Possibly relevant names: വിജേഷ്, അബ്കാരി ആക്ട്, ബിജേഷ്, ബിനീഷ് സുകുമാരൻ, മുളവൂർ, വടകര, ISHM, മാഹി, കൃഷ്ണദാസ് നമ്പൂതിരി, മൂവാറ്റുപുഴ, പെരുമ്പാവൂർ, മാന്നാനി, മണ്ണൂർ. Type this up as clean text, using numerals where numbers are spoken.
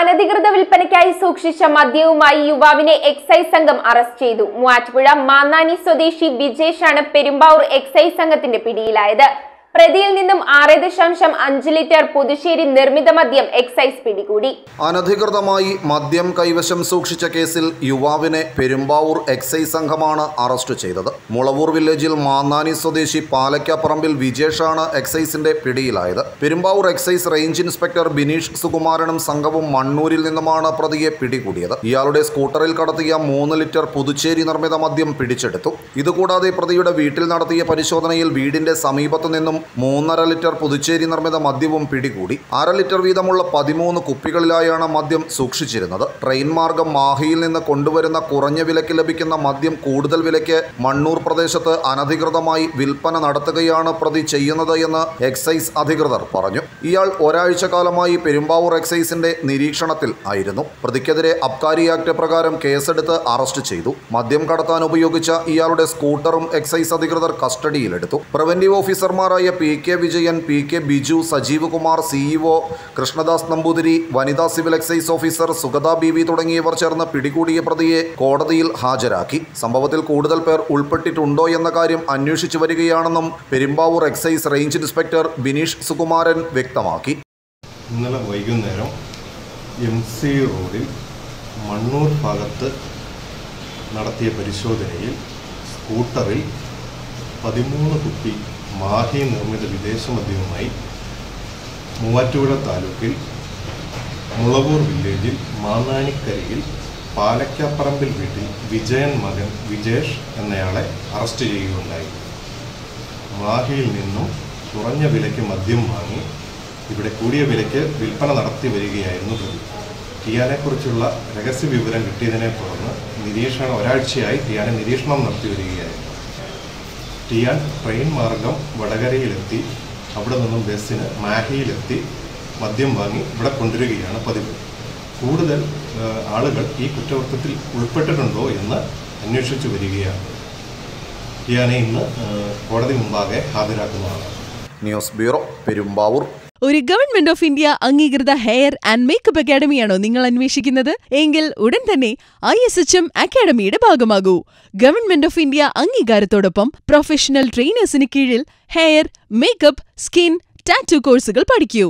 അനധികൃത വിൽപ്പനയ്ക്കായി സൂക്ഷിച്ച മദ്യവുമായി യുവാവിനെ എക്സൈസ് സംഘം അറസ്റ്റ് ചെയ്തു. മൂവാറ്റുപുഴ മാന്നാനി സ്വദേശി ബിജേഷാണ് പെരുമ്പാവൂർ എക്സൈസ് സംഘത്തിന്റെ പിടിയിലായത്. പ്രതിയിൽ നിന്നും 6.5 ലിറ്റർ പുതുശ്ശേരി നിർമ്മിത മദ്യം എക്സൈസ് പിടികൂടി. അനധികൃതമായി മദ്യം കൈവശം സൂക്ഷിച്ച കേസിൽ യുവാവിനെ പെരുമ്പാവൂർ എക്സൈസ് സംഘമാണ് അറസ്റ്റ് ചെയ്തത്. മുളവൂർ വില്ലേജിൽ മാന്നാനി സ്വദേശി പാലക്കാപ്പറമ്പിൽ വിജേഷാണ് എക്സൈസിന്റെ പിടിയിലായത്. പെരുമ്പാവൂർ excise range inspector Bineesh സുകുമാരനും സംഘവും മണ്ണൂരിൽ നിന്നുമാണ് പ്രതിയെ പിടികൂടിയത്. ഇയാളുടെ സ്കൂട്ടറിൽ കടത്തിയ 3 ലിറ്റർ പുതുശ്ശേരി നിർമ്മിത മദ്യം പിടിച്ചെടുത്തു. ഇതുകൂടാതെ പ്രതിയുടെ വീട്ടിൽ നടത്തിയ പരിശോധനയിൽ വീടിന്റെ സമീപത്തു നിന്നും 3.5 ലിറ്റർ പുതുശ്ശേരി നിർമ്മിത മദ്യവും പിടികൂടി. 1.5 ലിറ്റർ വീതമുള്ള 13 കുപ്പികളിലായാണ് മദ്യം സൂക്ഷിച്ചിരുന്നത്. ട്രെയിൻ മാർഗം മാഹിയിൽ നിന്ന് കൊണ്ടുവരുന്ന കുറഞ്ഞ വിലയ്ക്ക് ലഭിക്കുന്ന മദ്യം കൂടുതൽ വിലയ്ക്ക് മണ്ണൂർ പ്രദേശത്ത് അനധികൃതമായി വിൽപ്പന നടത്തുകയാണ് പ്രതി ചെയ്യുന്നത് എന്ന് എക്സൈസ് അധികൃതർ പറഞ്ഞു. ഇയാൾ ഒരാഴ്ച കാലമായി പെരുമ്പാവൂർ എക്സൈസിന്റെ നിരീക്ഷണത്തിൽ ആയിരുന്നു. പ്രതിക്കെതിരെ അബ്കാരി ആക്ട് പ്രകാരം കേസെടുത്ത് അറസ്റ്റ് ചെയ്തു. മദ്യം കടത്താൻ ഉപയോഗിച്ച ഇയാളുടെ സ്കൂട്ടറും എക്സൈസ് അധികൃതർ കസ്റ്റഡിയിലെടുത്തു. പ്രിവന്റീവ് ഓഫീസർമാരായ PK Vijayan, PK Biju, Sajeev Kumar, CEO കൃഷ്ണദാസ് നമ്പൂതിരി, വനിതാ civil excise officer Sugatha BV തുടങ്ങിയവർ ചേർന്ന് പിടികൂടിയ പ്രതിയെ കോടതിയിൽ ഹാജരാക്കി. സംഭവത്തിൽ കൂടുതൽ പേർ ഉൾപ്പെട്ടിട്ടുണ്ടോ എന്ന കാര്യം അന്വേഷിച്ചു വരികയാണെന്നും പെരുമ്പാവൂർ excise range inspector ബിനീഷ് സുകുമാരൻ വ്യക്തമാക്കി. ഇന്നലെ വൈകുന്നേരം MC റോഡിൽ മണ്ണൂർ ഭാഗത്ത് നടത്തിയ പരിശോധനയിൽ സ്കൂട്ടറിൽ 13 കുപ്പി മാഹി നിർമ്മിത വിദേശ മദ്യവുമായി മൂവാറ്റുപുഴ താലൂക്കിൽ മുളവൂർ വില്ലേജിൽ മാന്നാനിക്കരയിൽ പാലക്കാപ്പറമ്പിൽ വീട്ടിൽ വിജയൻ മകൻ വിജേഷ് എന്നയാളെ അറസ്റ്റ് ചെയ്യുകയുണ്ടായി. മാഹിയിൽ നിന്നും കുറഞ്ഞ വിലയ്ക്ക് മദ്യം വാങ്ങി ഇവിടെ കൂടിയ വിലയ്ക്ക് വിൽപ്പന നടത്തി വരികയായിരുന്നു പ്രതി. ടിയാനെക്കുറിച്ചുള്ള രഹസ്യ വിവരം കിട്ടിയതിനെ തുടർന്ന് ഒരാഴ്ചയായി ടിയാനെ നിരീക്ഷണം നടത്തി വരികയായിരുന്നു. ടിയാൻ ട്രെയിൻ മാർഗം വടകരയിലെത്തി അവിടെ നിന്നും ബസ്സിന് മാഹിയിലെത്തി മദ്യം വാങ്ങി ഇവിടെ കൊണ്ടുവരികയാണ് പതിവ്. കൂടുതൽ ആളുകൾ ഈ കുറ്റകൃത്യത്തിൽ ഉൾപ്പെട്ടിട്ടുണ്ടോ എന്ന് അന്വേഷിച്ചു വരികയാണ്. ടിയാനെ ഇന്ന് കോടതി മുമ്പാകെ ഹാജരാക്കുന്നതാണ്. News bureau, പെരുമ്പാവൂർ. ഒരു ഗവൺമെന്റ് ഓഫ് ഇന്ത്യ അംഗീകൃത ഹെയർ ആൻഡ് മേക്കപ്പ് അക്കാഡമിയാണോ നിങ്ങൾ അന്വേഷിക്കുന്നത്? എങ്കിൽ ഉടൻ തന്നെ ISHM അക്കാഡമിയുടെ ഭാഗമാകൂ. ഗവൺമെന്റ് ഓഫ് ഇന്ത്യ അംഗീകാരത്തോടൊപ്പം പ്രൊഫഷണൽ ട്രെയിനേഴ്സിന് കീഴിൽ ഹെയർ, മേക്കപ്പ്, സ്കിൻ, ടാറ്റു കോഴ്സുകൾ പഠിക്കൂ.